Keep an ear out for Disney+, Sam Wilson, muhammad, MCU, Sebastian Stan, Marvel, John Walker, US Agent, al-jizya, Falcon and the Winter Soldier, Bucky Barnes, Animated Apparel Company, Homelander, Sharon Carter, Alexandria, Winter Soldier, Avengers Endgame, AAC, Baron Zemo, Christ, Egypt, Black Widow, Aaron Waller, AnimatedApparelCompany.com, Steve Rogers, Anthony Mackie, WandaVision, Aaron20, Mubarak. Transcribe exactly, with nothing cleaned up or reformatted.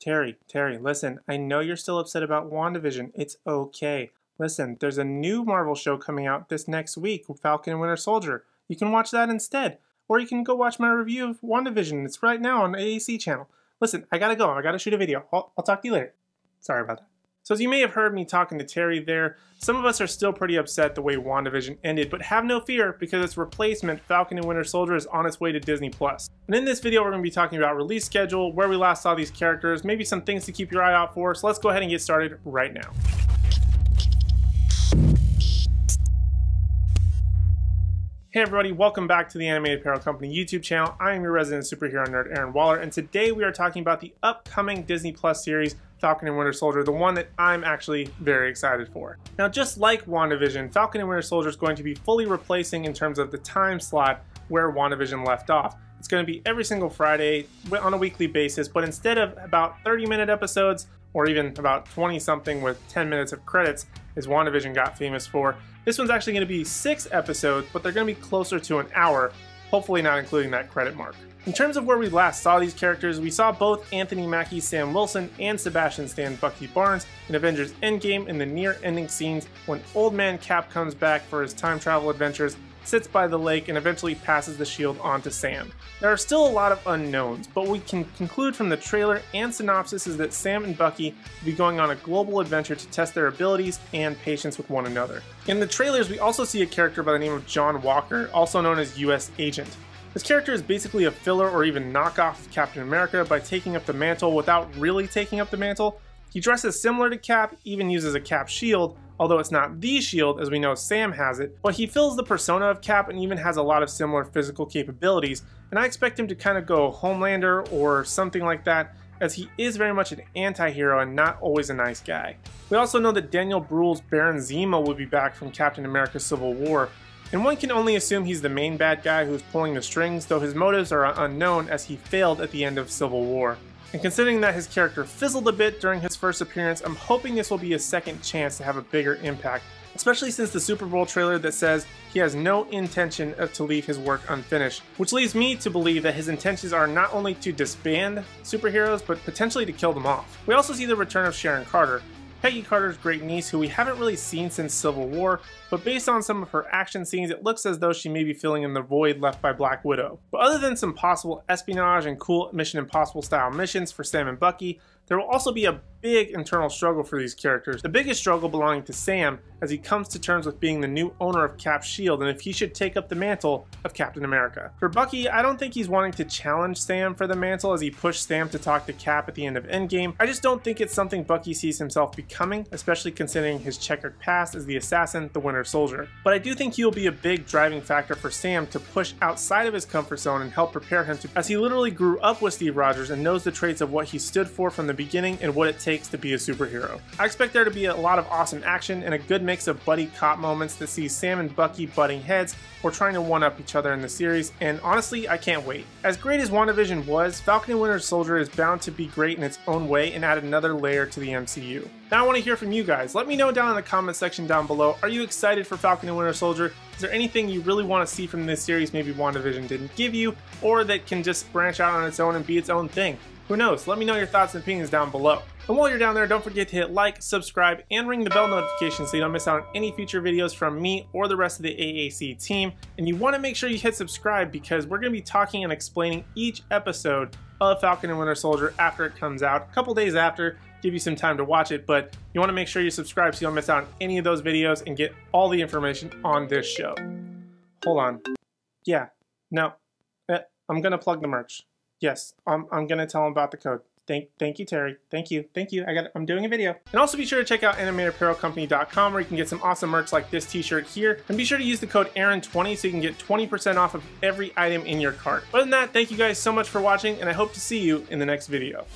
Terry, Terry, listen, I know you're still upset about WandaVision. It's okay. Listen, there's a new Marvel show coming out this next week, Falcon and Winter Soldier. You can watch that instead. Or you can go watch my review of WandaVision. It's right now on the A A C channel. Listen, I gotta go. I gotta shoot a video. I'll, I'll talk to you later. Sorry about that. So as you may have heard me talking to Terry there, some of us are still pretty upset the way WandaVision ended, but have no fear because its replacement, Falcon and Winter Soldier, is on its way to Disney plus. And in this video, we're going to be talking about release schedule, where we last saw these characters, maybe some things to keep your eye out for, so let's go ahead and get started right now. Hey everybody, welcome back to the Animated Apparel Company YouTube channel. I am your resident superhero nerd, Aaron Waller, and today we are talking about the upcoming Disney Plus series, Falcon and Winter Soldier, the one that I'm actually very excited for. Now, just like WandaVision, Falcon and Winter Soldier is going to be fully replacing in terms of the time slot where WandaVision left off. It's going to be every single Friday on a weekly basis, but instead of about thirty minute episodes, or even about twenty something with ten minutes of credits, as WandaVision got famous for, this one's actually going to be six episodes, but they're going to be closer to an hour, hopefully not including that credit mark. In terms of where we last saw these characters, we saw both Anthony Mackie, Sam Wilson, and Sebastian Stan, Bucky Barnes in Avengers Endgame in the near-ending scenes when Old Man Cap comes back for his time travel adventures, sits by the lake, and eventually passes the shield on to Sam. There are still a lot of unknowns, but we can conclude from the trailer and synopsis is that Sam and Bucky will be going on a global adventure to test their abilities and patience with one another. In the trailers, we also see a character by the name of John Walker, also known as U S Agent. This character is basically a filler or even knockoff of Captain America by taking up the mantle without really taking up the mantle. He dresses similar to Cap, even uses a Cap shield, although it's not the shield as we know Sam has it, but he fills the persona of Cap and even has a lot of similar physical capabilities, and I expect him to kind of go Homelander or something like that, as he is very much an anti-hero and not always a nice guy. We also know that Daniel Bruhl's Baron Zemo will be back from Captain America Civil War, and one can only assume he's the main bad guy who's pulling the strings, though his motives are unknown as he failed at the end of Civil War. And considering that his character fizzled a bit during his first appearance, I'm hoping this will be a second chance to have a bigger impact, especially since the Super Bowl trailer that says he has no intention of to leave his work unfinished, which leads me to believe that his intentions are not only to disband superheroes, but potentially to kill them off. We also see the return of Sharon Carter, Peggy Carter's great niece, who we haven't really seen since Civil War, but based on some of her action scenes, it looks as though she may be filling in the void left by Black Widow. But other than some possible espionage and cool Mission Impossible style missions for Sam and Bucky, there will also be a big internal struggle for these characters, the biggest struggle belonging to Sam as he comes to terms with being the new owner of Cap's shield and if he should take up the mantle of Captain America. For Bucky, I don't think he's wanting to challenge Sam for the mantle as he pushed Sam to talk to Cap at the end of Endgame. I just don't think it's something Bucky sees himself becoming, especially considering his checkered past as the assassin, the Winter Soldier. But I do think he will be a big driving factor for Sam to push outside of his comfort zone and help prepare him to, as he literally grew up with Steve Rogers and knows the traits of what he stood for from the beginning and what it takes to be a superhero. I expect there to be a lot of awesome action and a good mix of buddy cop moments that see Sam and Bucky butting heads or trying to one-up each other in the series, and honestly, I can't wait. As great as WandaVision was, Falcon and Winter Soldier is bound to be great in its own way and add another layer to the M C U. Now I want to hear from you guys. Let me know down in the comment section down below, are you excited for Falcon and Winter Soldier? Is there anything you really want to see from this series maybe WandaVision didn't give you, or that can just branch out on its own and be its own thing? Who knows? Let me know your thoughts and opinions down below. And while you're down there, don't forget to hit like, subscribe, and ring the bell notification so you don't miss out on any future videos from me or the rest of the A A C team. And you want to make sure you hit subscribe because we're going to be talking and explaining each episode of Falcon and Winter Soldier after it comes out, a couple days after, give you some time to watch it, but you want to make sure you subscribe so you don't miss out on any of those videos and get all the information on this show. Hold on. Yeah. No. I'm going to plug the merch. Yes, I'm, I'm going to tell them about the code. Thank, thank you, Terry. Thank you. Thank you. I got, I'm doing a video. And also be sure to check out Animated Apparel Company dot com where you can get some awesome merch like this t-shirt here. And be sure to use the code Aaron twenty so you can get twenty percent off of every item in your cart. Other than that, thank you guys so much for watching, and I hope to see you in the next video.